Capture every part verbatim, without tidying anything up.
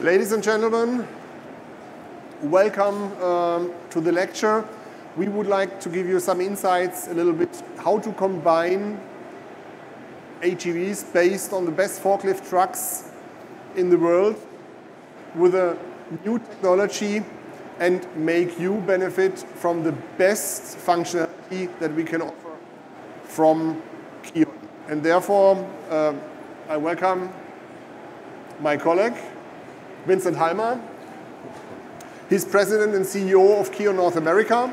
Ladies and gentlemen, welcome um, to the lecture. We would like to give you some insights a little bit how to combine H E Vs based on the best forklift trucks in the world with a new technology and make you benefit from the best functionality that we can offer from Kion. And therefore, uh, I welcome my colleague, Vincent Heilmer. He's president and C E O of Kion North America.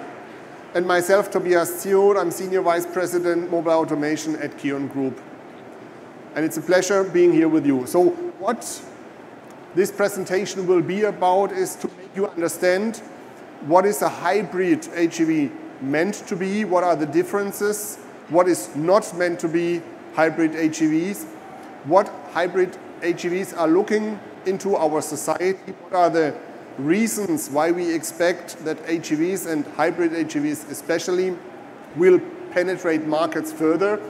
And myself, Tobias Tsiur, I'm Senior Vice President, Mobile Automation at Kion Group. And it's a pleasure being here with you. So what this presentation will be about is to make you understand what is a hybrid H E V meant to be, what are the differences, what is not meant to be hybrid H E Vs, what hybrid H E Vs are looking into our society, what are the reasons why we expect that H E Vs and hybrid H E Vs especially will penetrate markets further,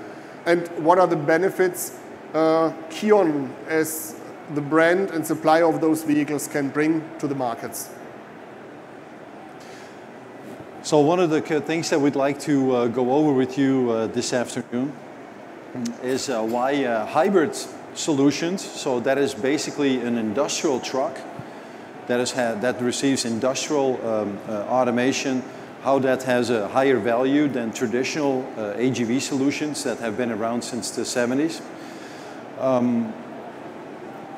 and what are the benefits uh, Kion as the brand and supplier of those vehicles can bring to the markets. So one of the things that we'd like to uh, go over with you uh, this afternoon is uh, why uh, hybrid solutions, so that is basically an industrial truck that, is ha that receives industrial um, uh, automation, how that has a higher value than traditional uh, A G V solutions that have been around since the seventies. Um,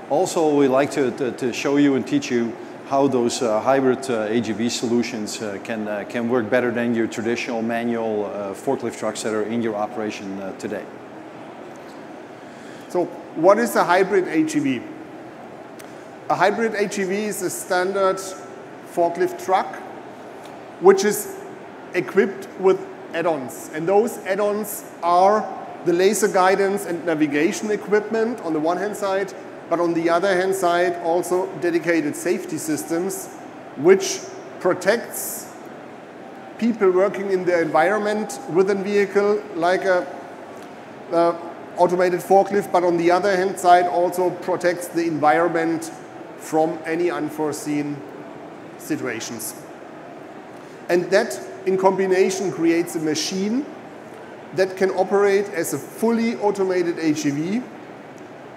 also, we like to, to, to show you and teach you how those uh, hybrid uh, A G V solutions uh, can, uh, can work better than your traditional manual uh, forklift trucks that are in your operation uh, today. So what is a hybrid H E V? A hybrid H E V is a standard forklift truck which is equipped with add-ons. And those add-ons are the laser guidance and navigation equipment on the one hand side, but on the other hand side also dedicated safety systems which protects people working in their environment with a vehicle like a, a automated forklift, but on the other hand side also protects the environment from any unforeseen situations. And that in combination creates a machine that can operate as a fully automated H E V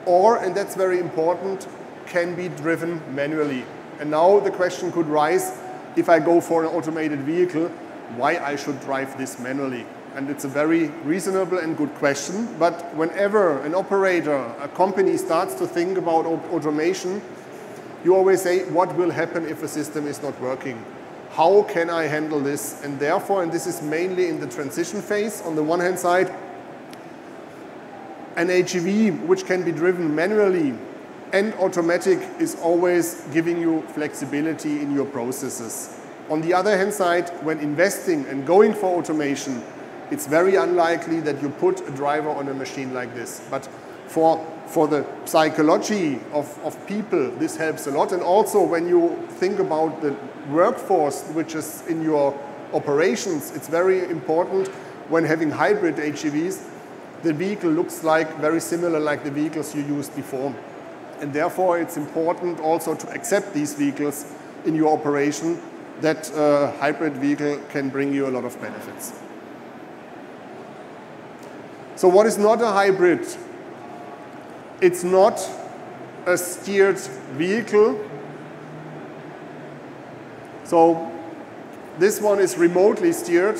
or, and that's very important, can be driven manually. And now the question could rise, if I go for an automated vehicle, why I should drive this manually? And it's a very reasonable and good question. But whenever an operator, a company starts to think about automation, you always say, what will happen if a system is not working? How can I handle this? And therefore, and this is mainly in the transition phase, on the one hand side, an H E V which can be driven manually and automatic is always giving you flexibility in your processes. On the other hand side, when investing and going for automation, it's very unlikely that you put a driver on a machine like this. But for, for the psychology of, of people, this helps a lot. And also when you think about the workforce which is in your operations, it's very important when having hybrid H E Vs, the vehicle looks like very similar like the vehicles you used before. And therefore, it's important also to accept these vehicles in your operation that uh, hybrid vehicle can bring you a lot of benefits. So what is not a hybrid? It's not a steered vehicle. So this one is remotely steered,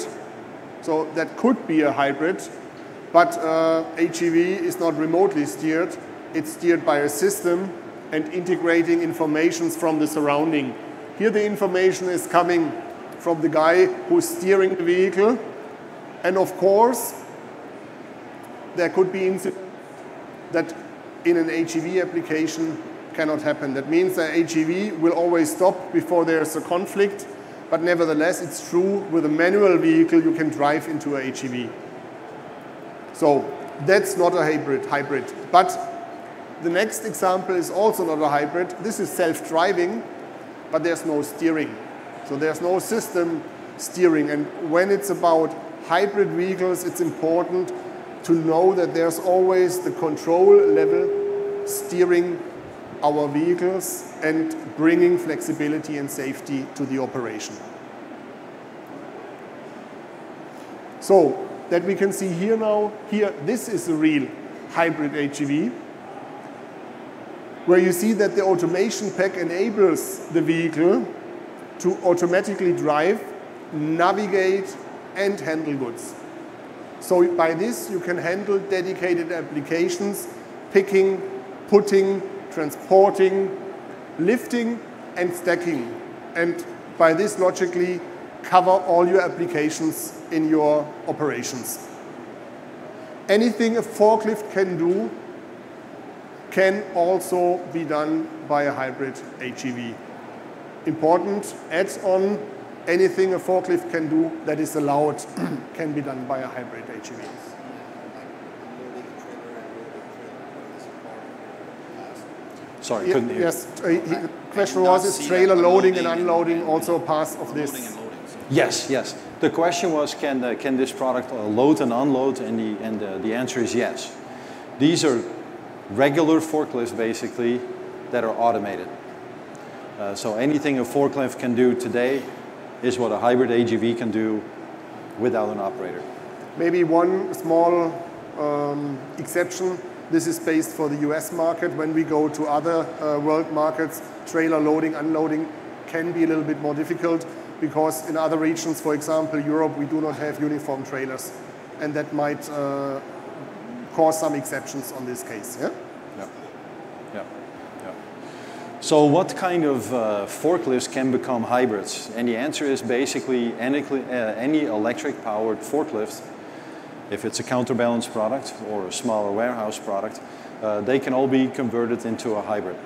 so that could be a hybrid. But uh, H E V is not remotely steered. It's steered by a system and integrating information from the surrounding. Here the information is coming from the guy who's steering the vehicle. And of course, there could be incidents that in an H E V application cannot happen. That means that H E V will always stop before there's a conflict. But nevertheless, it's true with a manual vehicle, you can drive into a H E V. So that's not a hybrid, hybrid. But the next example is also not a hybrid. This is self-driving, but there's no steering. So there's no system steering. And when it's about hybrid vehicles, it's important to know that there's always the control level steering our vehicles and bringing flexibility and safety to the operation. So that we can see here now, here, this is a real hybrid H E V, where you see that the automation pack enables the vehicle to automatically drive, navigate, and handle goods. So by this, you can handle dedicated applications, picking, putting, transporting, lifting, and stacking. And by this, logically, cover all your applications in your operations. Anything a forklift can do can also be done by a hybrid H E V. Important adds-on, anything a forklift can do that is allowed can be done by a hybrid H E V. Sorry, couldn't hear. Yes, the question was, is trailer loading and unloading also a part of this? Yes, yes. The question was, can the, can this product load and unload? And the and the, the answer is yes. These are regular forklifts, basically, that are automated. Uh, so anything a forklift can do today is what a hybrid A G V can do without an operator. Maybe one small um, exception. This is based for the U S market. When we go to other uh, world markets, trailer loading, unloading can be a little bit more difficult, because in other regions, for example, Europe, we do not have uniform trailers. And that might uh, cause some exceptions on this case. Yeah? Yeah. Yeah. Yeah. So what kind of uh, forklifts can become hybrids? And the answer is basically any, uh, any electric-powered forklift, if it's a counterbalance product or a smaller warehouse product, uh, they can all be converted into a hybrid.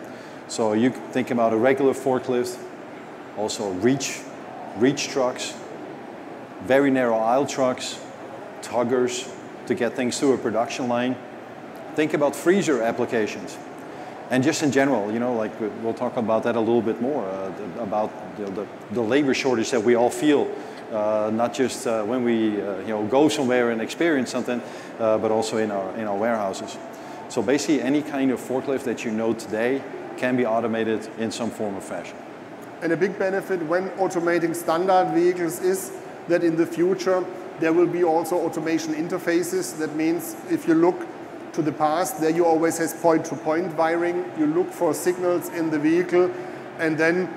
So you think about a regular forklift, also reach reach trucks, very narrow aisle trucks, tuggers to get things through a production line. Think about freezer applications. And just in general, you know, like we'll talk about that a little bit more, uh, the, about the, the, the labor shortage that we all feel, uh, not just uh, when we uh, you know, go somewhere and experience something, uh, but also in our, in our warehouses. So basically any kind of forklift that you know today can be automated in some form or fashion. And a big benefit when automating standard vehicles is that in the future, there will be also automation interfaces. That means if you look to the past, there you always have point-to-point wiring. You look for signals in the vehicle and then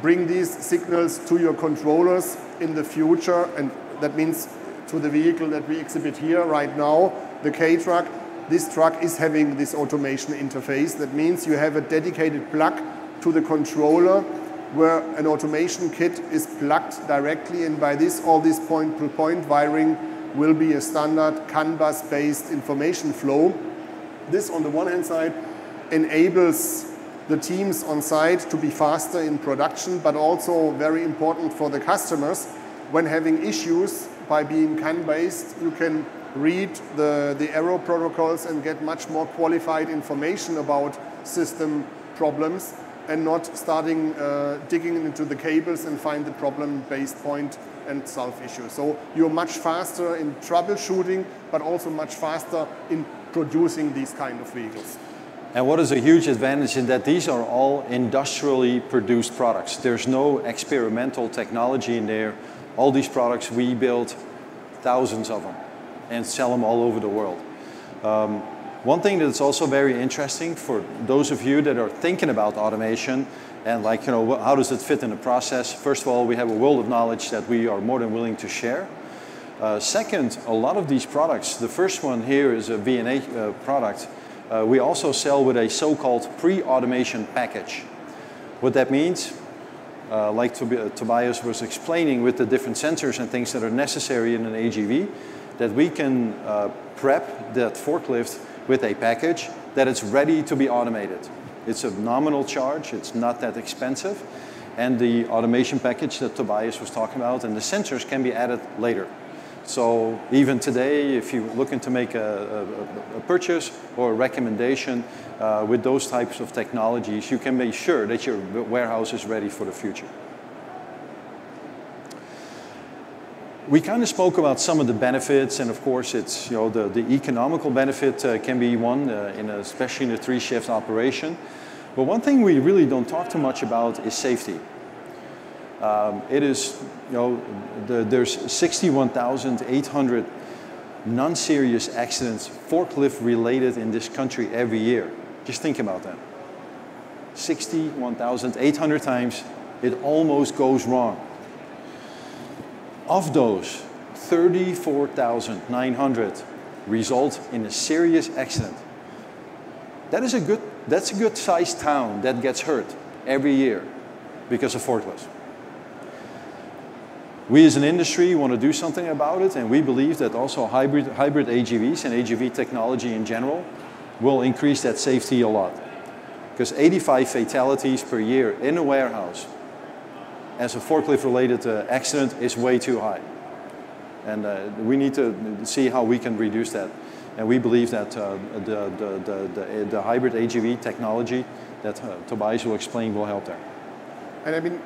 bring these signals to your controllers in the future. And that means to the vehicle that we exhibit here right now, the K-truck. This truck is having this automation interface. That means you have a dedicated plug to the controller, where an automation kit is plugged directly, and by this, all this point-to-point wiring will be a standard C A N bus-based information flow. This, on the one hand side, enables the teams on site to be faster in production, but also very important for the customers. When having issues, by being C A N-based, you can read the, the error protocols and get much more qualified information about system problems, and not starting uh, digging into the cables and find the problem-based point and solve issues. So you're much faster in troubleshooting, but also much faster in producing these kind of vehicles. And what is a huge advantage is that these are all industrially produced products. There's no experimental technology in there. All these products, we build thousands of them and sell them all over the world. Um, One thing that's also very interesting for those of you that are thinking about automation and like, you know, how does it fit in the process? First of all, we have a world of knowledge that we are more than willing to share. Uh, second, a lot of these products, the first one here is a V N A uh, product, uh, we also sell with a so-called pre-automation package. What that means, uh, like Tob uh, Tobias was explaining with the different sensors and things that are necessary in an A G V, that we can uh, prep that forklift with a package that it's ready to be automated. It's a nominal charge, it's not that expensive, and the automation package that Tobias was talking about and the sensors can be added later. So even today, if you're looking to make a, a, a purchase or a recommendation uh, with those types of technologies, you can make sure that your warehouse is ready for the future. We kind of spoke about some of the benefits, and of course, it's, you know, the, the economical benefit uh, can be one, uh, in a, especially in a three-shift operation. But one thing we really don't talk too much about is safety. Um, it is, you know, the, there's sixty-one thousand eight hundred non-serious accidents, forklift-related, in this country every year. Just think about that. sixty-one thousand eight hundred times it almost goes wrong. Of those, thirty-four thousand nine hundred result in a serious accident. That is a good, that's a good sized town that gets hurt every year because of forklifts. We as an industry want to do something about it, and we believe that also hybrid, hybrid A G Vs and A G V technology in general will increase that safety a lot. Because eighty-five fatalities per year in a warehouse as a forklift-related uh, accident is way too high. And uh, we need to see how we can reduce that. And we believe that uh, the, the, the, the, the hybrid A G V technology that uh, Tobias will explain will help there. And I mean,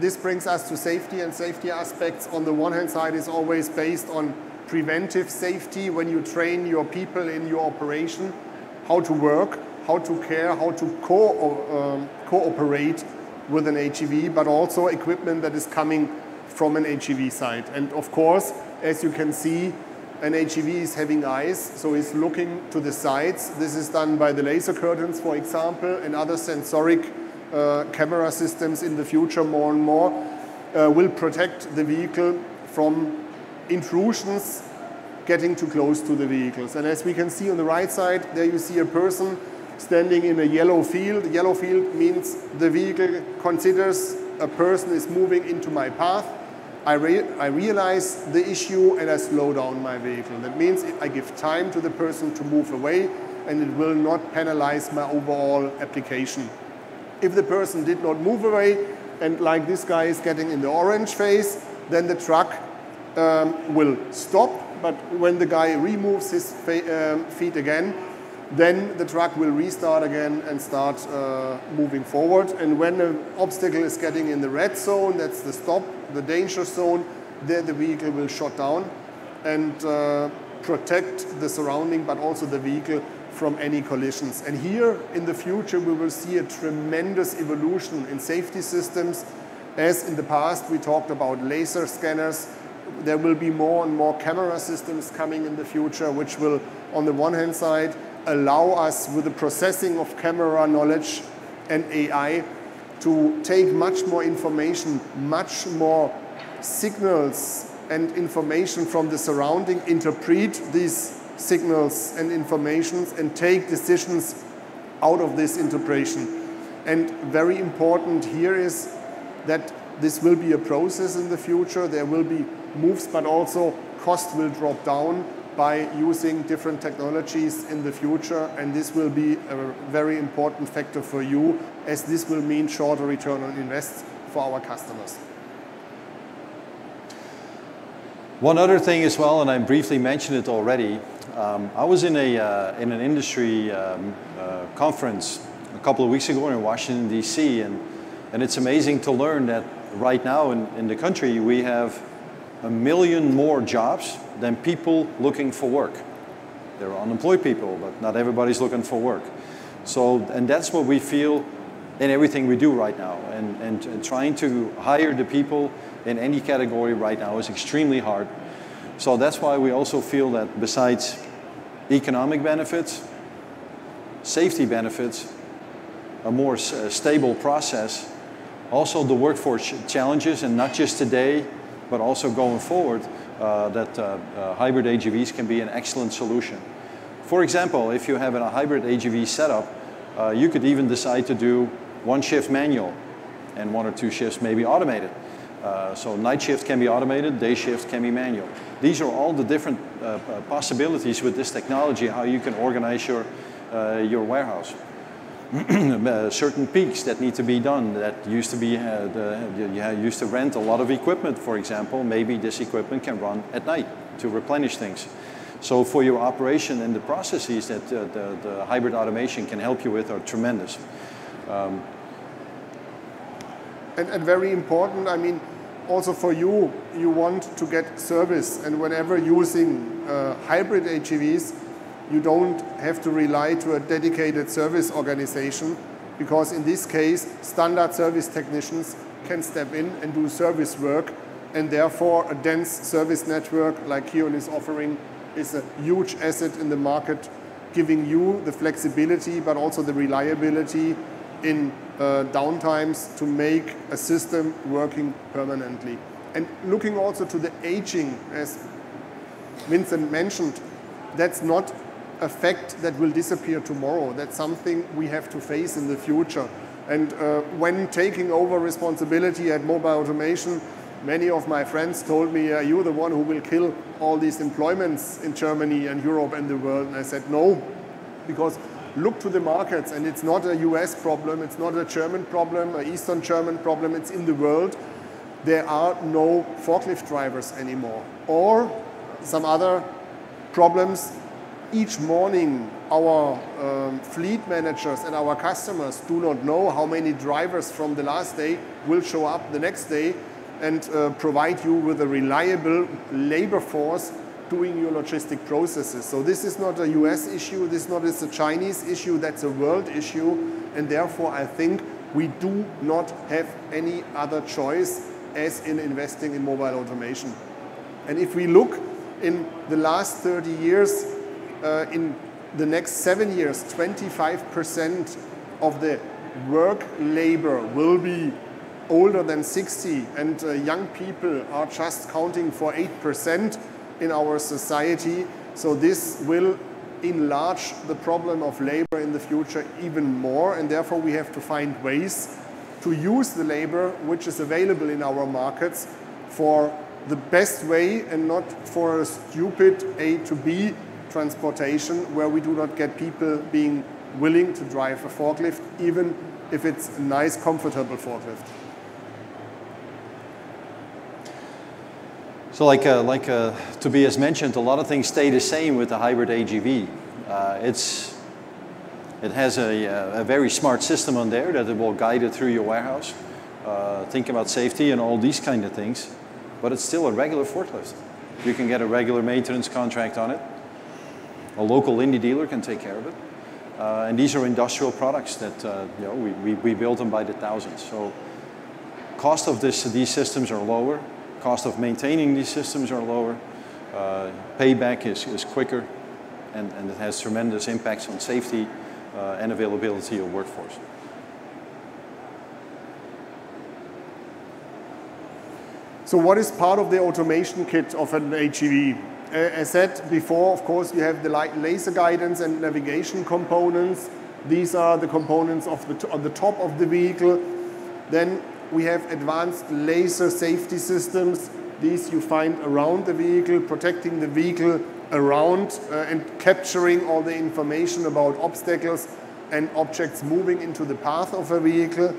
this brings us to safety, and safety aspects on the one hand side is always based on preventive safety when you train your people in your operation, how to work, how to care, how to co um, cooperate with an H E V, but also equipment that is coming from an H E V side. And of course, as you can see, an H E V is having eyes, so it's looking to the sides. This is done by the laser curtains, for example, and other sensoric Uh, camera systems in the future, more and more, uh, will protect the vehicle from intrusions getting too close to the vehicles. And as we can see on the right side, there you see a person standing in a yellow field. Yellow field means the vehicle considers a person is moving into my path. I, re I realize the issue and I slow down my vehicle. That means I give time to the person to move away, and it will not penalize my overall application. If the person did not move away, and like this guy is getting in the orange phase, then the truck um, will stop. But when the guy removes his um, feet again, then the truck will restart again and start uh, moving forward. And when an obstacle is getting in the red zone, that's the stop, the danger zone, there the vehicle will shut down and uh, protect the surrounding, but also the vehicle from any collisions. And here in the future we will see a tremendous evolution in safety systems. As in the past we talked about laser scanners, there will be more and more camera systems coming in the future, which will on the one hand side allow us, with the processing of camera knowledge and A I, to take much more information, much more signals and information from the surrounding, interpret these signals and informations and take decisions out of this interpretation. And very important here is that this will be a process in the future. There will be moves, but also cost will drop down by using different technologies in the future, and this will be a very important factor for you, as this will mean shorter return on invest for our customers. One other thing as well, and I briefly mentioned it already, Um, I was in, a, uh, in an industry um, uh, conference a couple of weeks ago in Washington, D C, and, and it's amazing to learn that right now in, in the country we have a million more jobs than people looking for work. There are unemployed people, but not everybody's looking for work. So, and that's what we feel in everything we do right now. And, and, and trying to hire the people in any category right now is extremely hard. So that's why we also feel that besides economic benefits, safety benefits, a more uh, stable process, also the workforce challenges, and not just today, but also going forward, uh, that uh, uh, hybrid A G Vs can be an excellent solution. For example, if you have a hybrid A G V setup, uh, you could even decide to do one shift manual and one or two shifts maybe automated. Uh, so night shift can be automated, day shift can be manual. These are all the different uh, possibilities with this technology, how you can organize your, uh, your warehouse. Certain peaks that need to be done, that used to be, uh, the, you used to rent a lot of equipment, for example. Maybe this equipment can run at night to replenish things. So for your operation and the processes that uh, the, the hybrid automation can help you with are tremendous. Um, And, and very important, I mean, also for you, you want to get service. And whenever using uh, hybrid H E Vs, you don't have to rely to a dedicated service organization. because in this case, standard service technicians can step in and do service work, and therefore a dense service network like Kion is offering is a huge asset in the market, giving you the flexibility but also the reliability in uh, downtimes to make a system working permanently. And looking also to the aging, as Vincent mentioned, that's not a fact that will disappear tomorrow. That's something we have to face in the future. And uh, when taking over responsibility at Mobile Automation, many of my friends told me, are you the one who will kill all these employments in Germany and Europe and the world? And I said, no, because look to the markets, and it's not a U S problem, it's not a German problem, an Eastern German problem, it's in the world. There are no forklift drivers anymore. Or some other problems. Each morning, our um, fleet managers and our customers do not know how many drivers from the last day will show up the next day and uh, provide you with a reliable labor force doing your logistic processes. So this is not a U S issue, this is not a Chinese issue, that's a world issue. And therefore, I think we do not have any other choice as in investing in mobile automation. And if we look in the last thirty years, uh, in the next seven years, twenty-five percent of the work labor will be older than sixty, and uh, young people are just counting for eight percent in our society. So this will enlarge the problem of labor in the future even more, and therefore we have to find ways to use the labor which is available in our markets for the best way and not for a stupid A to B transportation where we do not get people being willing to drive a forklift, even if it's a nice, comfortable forklift. So like, uh, like uh, Tobias mentioned, a lot of things stay the same with the hybrid A G V. Uh, it's, it has a, a very smart system on there that it will guide it through your warehouse. Uh, think about safety and all these kind of things, but it's still a regular forklift. You can get a regular maintenance contract on it. A local Linde dealer can take care of it. Uh, and these are industrial products that uh, you know, we, we, we build them by the thousands. So cost of this, these systems are lower. Cost of maintaining these systems are lower, uh, payback is, is quicker, and, and it has tremendous impacts on safety uh, and availability of workforce. So what is part of the automation kit of an H E V? As said before, of course, you have the laser guidance and navigation components. These are the components of the, on the top of the vehicle. Then we have advanced laser safety systems. These you find around the vehicle, protecting the vehicle around uh, and capturing all the information about obstacles and objects moving into the path of a vehicle.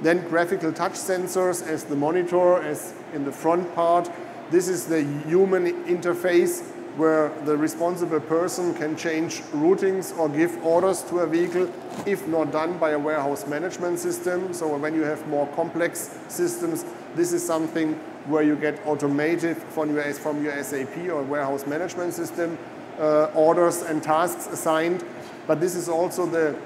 Then graphical touch sensors as the monitor, as in the front part. This is the human interface where the responsible person can change routings or give orders to a vehicle if not done by a warehouse management system. So when you have more complex systems, this is something where you get automated from your, from your S A P or warehouse management system uh, orders and tasks assigned. But this is also the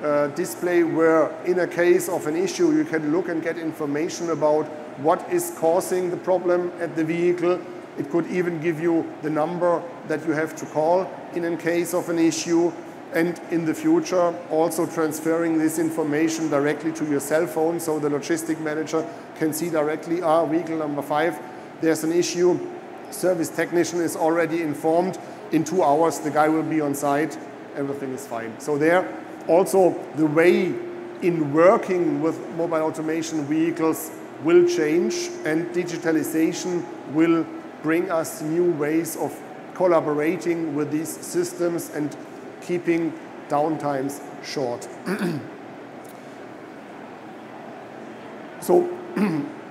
uh, display where in a case of an issue, you can look and get information about what is causing the problem at the vehicle. It could even give you the number that you have to call in, in case of an issue, and in the future also transferring this information directly to your cell phone, so the logistic manager can see directly, ah, vehicle number five, there's an issue, service technician is already informed, in two hours the guy will be on site, everything is fine. So there also the way in working with mobile automation vehicles will change, and digitalization will bring us new ways of collaborating with these systems and keeping downtimes short. So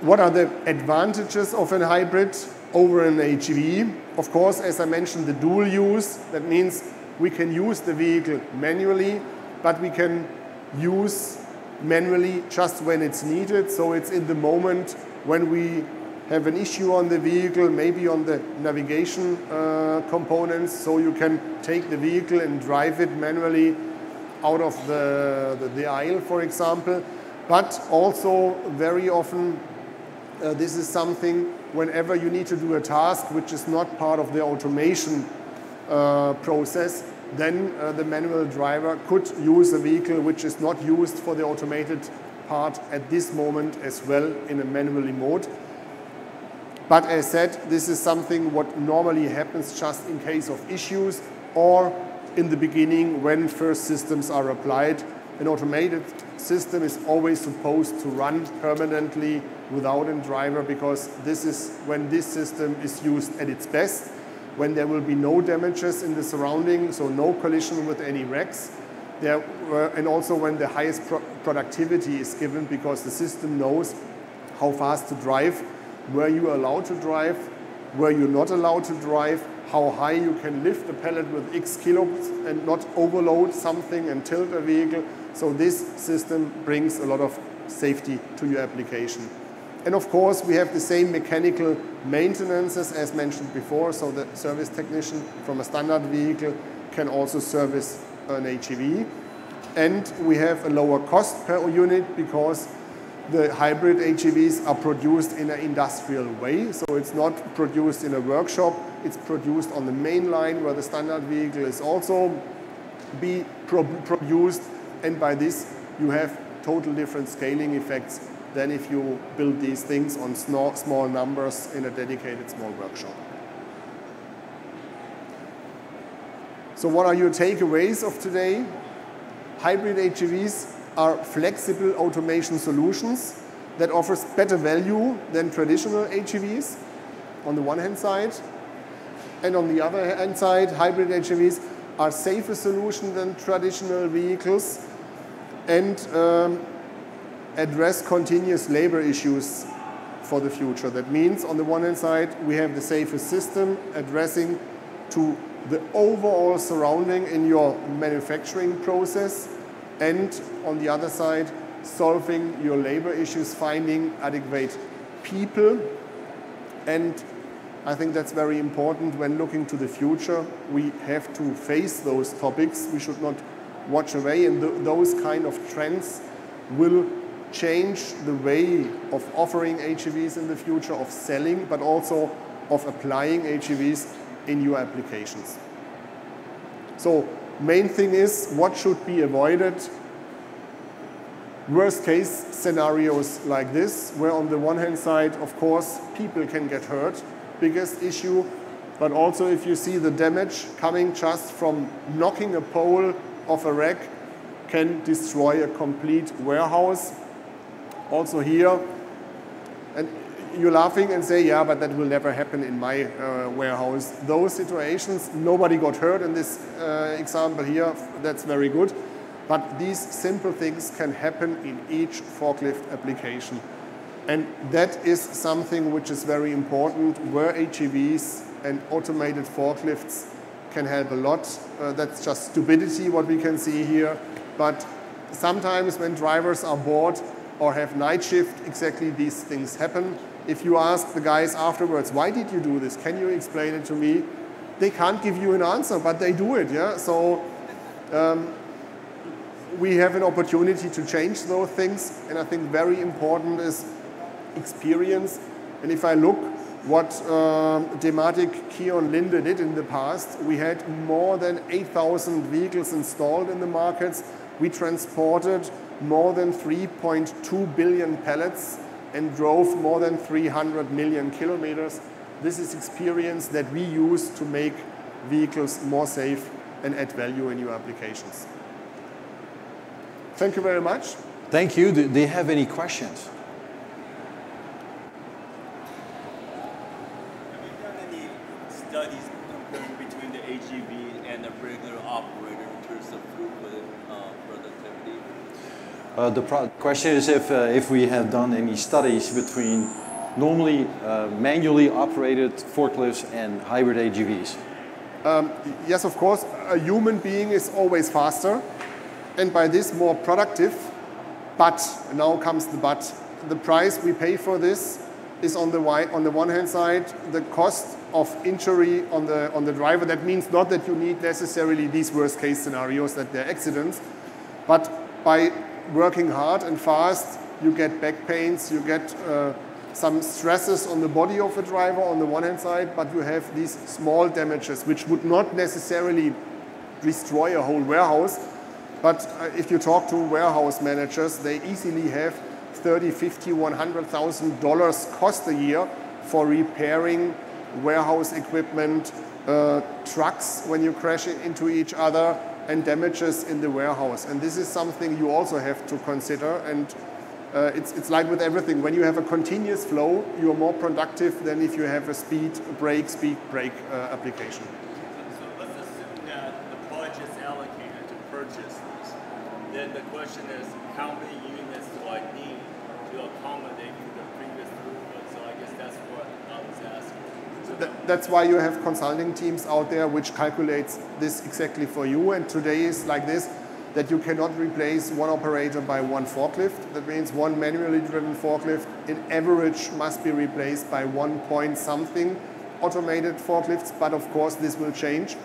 what are the advantages of a hybrid over an H E V? Of course, as I mentioned, the dual use, that means we can use the vehicle manually, but we can use manually just when it's needed. So it's in the moment when we have an issue on the vehicle, maybe on the navigation uh, components, so you can take the vehicle and drive it manually. out of the, the, the aisle, for example. But also very often, uh, this is something whenever you need to do a task which is not part of the automation uh, process, then uh, the manual driver could use a vehicle which is not used for the automated part at this moment as well in a manually mode. But as said, this is something what normally happens just in case of issues or in the beginning when first systems are applied. An automated system is always supposed to run permanently without a driver, because this is when this system is used at its best, when there will be no damages in the surrounding, so no collision with any wrecks, there, uh, and also when the highest pro productivity is given, because the system knows how fast to drive, where you are allowed to drive, where you're not allowed to drive, how high you can lift the pallet with X kilos and not overload something and tilt a vehicle. So this system brings a lot of safety to your application. And of course, we have the same mechanical maintenances as mentioned before, so the service technician from a standard vehicle can also service an H E V. And we have a lower cost per unit because the hybrid H E Vs are produced in an industrial way, so it's not produced in a workshop, it's produced on the main line where the standard vehicle is also be pro produced, and by this you have total different scaling effects than if you build these things on small numbers in a dedicated small workshop. So what are your takeaways of today? Hybrid H E Vs are flexible automation solutions that offers better value than traditional H E Vs on the one hand side, and on the other hand side, hybrid H E Vs are safer solution than traditional vehicles and um, address continuous labor issues for the future. That means on the one hand side, we have the safest system addressing to the overall surrounding in your manufacturing process, and on the other side, solving your labor issues, finding adequate people. And I think that's very important when looking to the future. We have to face those topics. We should not watch away, and th those kind of trends will change the way of offering H E Vs in the future, of selling, but also of applying H E Vs in your applications. So, main thing is, what should be avoided? Worst case scenarios like this, where on the one hand side, of course, people can get hurt, biggest issue, but also if you see the damage coming just from knocking a pole off a rack, can destroy a complete warehouse. Also here, and you're laughing and say, yeah, but that will never happen in my uh, warehouse. Those situations, nobody got hurt in this uh, example here, that's very good. But these simple things can happen in each forklift application. And that is something which is very important, where H E Vs and automated forklifts can help a lot. Uh, that's just stupidity, what we can see here. But sometimes when drivers are bored or have night shift, exactly these things happen. If you ask the guys afterwards, why did you do this? Can you explain it to me? They can't give you an answer, but they do it, yeah? So um, we have an opportunity to change those things. And I think very important is experience. And if I look what um, Dematic, Kion, Linde did in the past, we had more than eight thousand vehicles installed in the markets. We transported more than three point two billion pallets and drove more than three hundred million kilometers. This is experience that we use to make vehicles more safe and add value in your applications. Thank you very much. Thank you. Do they have any questions? Have you done any studies comparing between the A G V and a regular operator in terms of throughput uh, productivity? Uh, the pro question is if, uh, if we have done any studies between normally uh, manually operated forklifts and hybrid A G Vs. Um, yes, of course. A human being is always faster and by this more productive, but, now comes the but, the price we pay for this is on the, on the one hand side, the cost of injury on the, on the driver. That means not that you need necessarily these worst case scenarios, that they're accidents, But by working hard and fast, you get back pains, you get uh, some stresses on the body of the driver on the one hand side, but you have these small damages which would not necessarily destroy a whole warehouse. But uh, if you talk to warehouse managers, they easily have thirty, fifty, one hundred thousand dollars cost a year for repairing warehouse equipment, uh, trucks when you crash into each other, and damages in the warehouse. And this is something you also have to consider. And Uh, it's, it's like with everything. When you have a continuous flow, you're more productive than if you have a speed brake, speed brake uh, application. So let's assume that the budget is allocated to purchase this. Then the question is, how many units do I need to accommodate the previous throughput? So I guess that's what I was asking. So that, that's why you have consulting teams out there which calculates this exactly for you. And today is like this, that you cannot replace one operator by one forklift. That means one manually driven forklift in average must be replaced by one point something automated forklifts, but of course this will change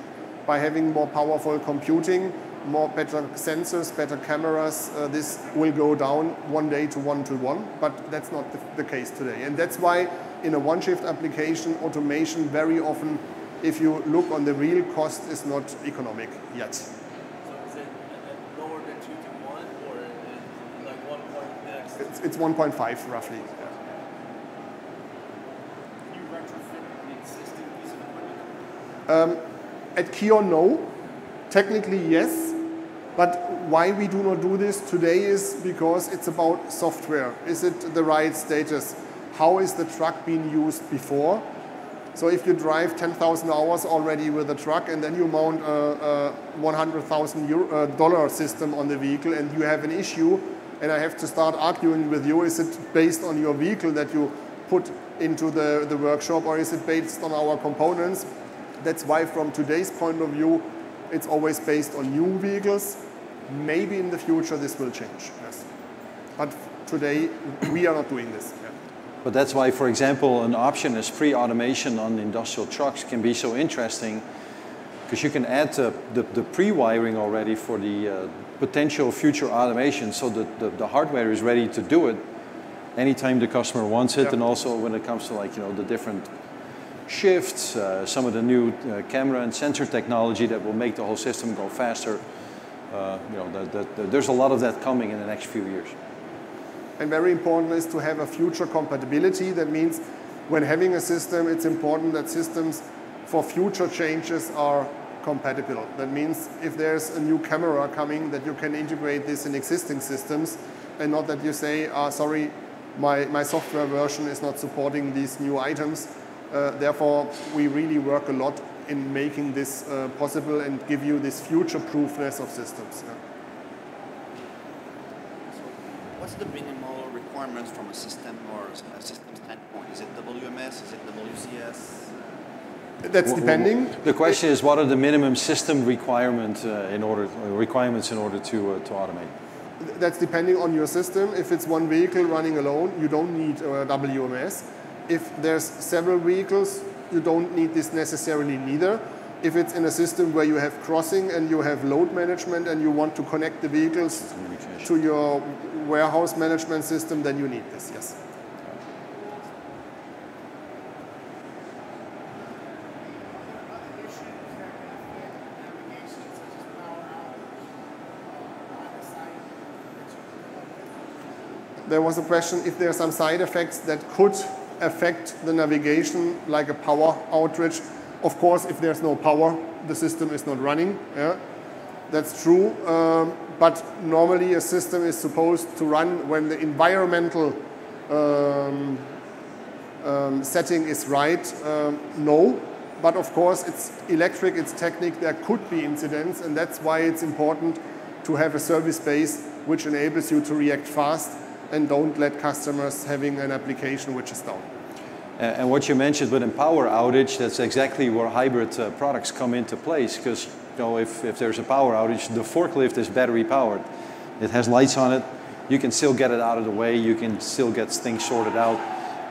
by having more powerful computing, more better sensors, better cameras. Uh, this will go down one day to one to one, but that's not the, the case today. And that's why in a one shift application, automation very often, if you look on the real cost, is not economic yet. It's one point five roughly. Yeah. Can you retrofit an existing piece of equipment? Um, at Kion, no. Technically, yes. But why we do not do this today is because it's about software. Is it the right status? How is the truck being used before? So if you drive ten thousand hours already with a truck and then you mount a, a one hundred thousand dollar system on the vehicle and you have an issue, and I have to start arguing with you, is it based on your vehicle that you put into the, the workshop, or is it based on our components? That's why from today's point of view, it's always based on new vehicles. Maybe in the future this will change, yes. But today we are not doing this. Yeah. But that's why, for example, an option as free automation on industrial trucks can be so interesting, because you can add uh, the, the pre-wiring already for the uh, potential future automation, so that the, the hardware is ready to do it anytime the customer wants it. Yep. And also when it comes to, like, you know, the different shifts, uh, some of the new uh, camera and sensor technology that will make the whole system go faster. Uh, you know, the, the, the, there's a lot of that coming in the next few years. And very important is to have a future compatibility. That means when having a system, it's important that systems for future changes are compatible. That means if there's a new camera coming, that you can integrate this in existing systems, and not that you say, ah, sorry, my, my software version is not supporting these new items. Uh, therefore, we really work a lot in making this uh, possible and give you this future-proofness of systems. Yeah. So what's the minimal requirements from a system or a system standpoint? Is it W M S? Is it W C S? That's depending. The question is, what are the minimum system requirement uh, in order requirements in order to uh, to automate? That's depending on your system. If it's one vehicle running alone, you don't need a W M S. If there's several vehicles, you don't need this necessarily neither. If it's in a system where you have crossing and you have load management and you want to connect the vehicles to your warehouse management system, then you need this. Yes. There was a question if there are some side effects that could affect the navigation, like a power outage. Of course, if there's no power, the system is not running. Yeah? That's true. Um, but normally a system is supposed to run when the environmental um, um, setting is right. Um, no. But of course, it's electric, it's technique. There could be incidents, and that's why it's important to have a service base which enables you to react fast and don't let customers having an application which is down. And what you mentioned with a power outage, that's exactly where hybrid uh, products come into place, because, you know, if, if there's a power outage, the forklift is battery powered. It has lights on it. You can still get it out of the way. You can still get things sorted out.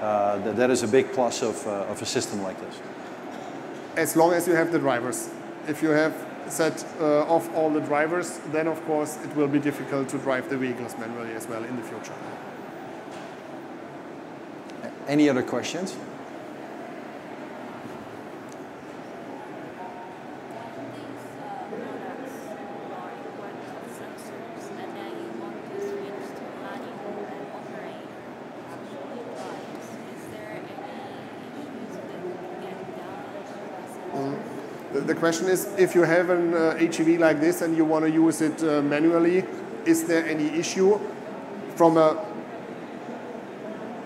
Uh, that, that is a big plus of, uh, of a system like this. As long as you have the drivers. If you have set uh, of all the drivers, then of course it will be difficult to drive the vehicles manually as well in the future. Any other questions? The question is, if you have an uh, H E V like this and you want to use it uh, manually, is there any issue? From an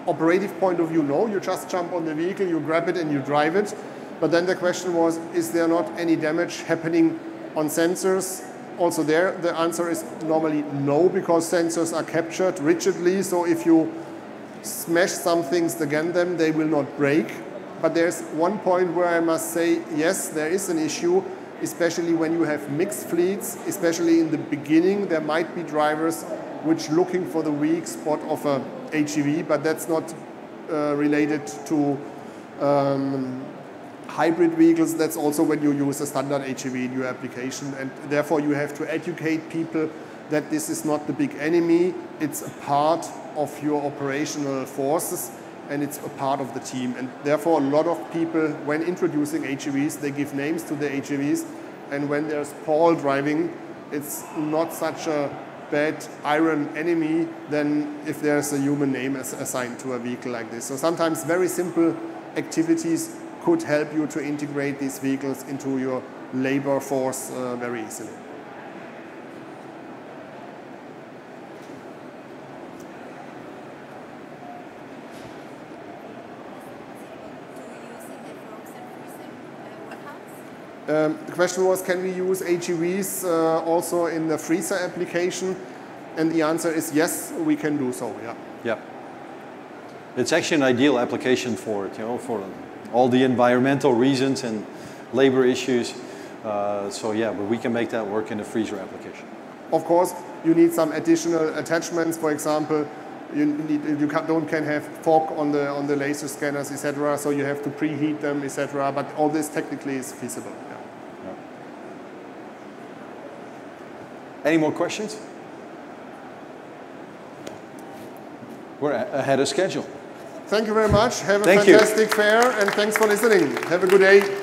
operative point of view, no. You just jump on the vehicle, you grab it and you drive it. But then the question was, is there not any damage happening on sensors? Also there, the answer is normally no, because sensors are captured rigidly. So if you smash some things against them, they will not break. But there's one point where I must say, yes, there is an issue, especially when you have mixed fleets, especially in the beginning. There might be drivers which looking for the weak spot of a H E V, but that's not uh, related to um, hybrid vehicles. That's also when you use a standard H E V in your application, and therefore you have to educate people that this is not the big enemy. It's a part of your operational forces, and it's a part of the team. And therefore, a lot of people, when introducing H E Vs, they give names to the H E Vs. And when there's Paul driving, it's not such a bad iron enemy than if there's a human name as assigned to a vehicle like this. So sometimes very simple activities could help you to integrate these vehicles into your labor force uh, very easily. Um, the question was, can we use H E Vs uh, also in the freezer application? And the answer is yes, we can do so. Yeah. Yeah. It's actually an ideal application for it, you know, for all the environmental reasons and labor issues. Uh, so yeah, but we can make that work in the freezer application. Of course, you need some additional attachments. For example, you need you don't can have fog on the on the laser scanners, et cetera. So you have to preheat them, et cetera. But all this technically is feasible. Any more questions? We're ahead of schedule. Thank you very much. Have a fantastic fair, and thanks for listening. Have a good day.